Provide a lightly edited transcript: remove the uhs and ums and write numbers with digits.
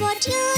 for you.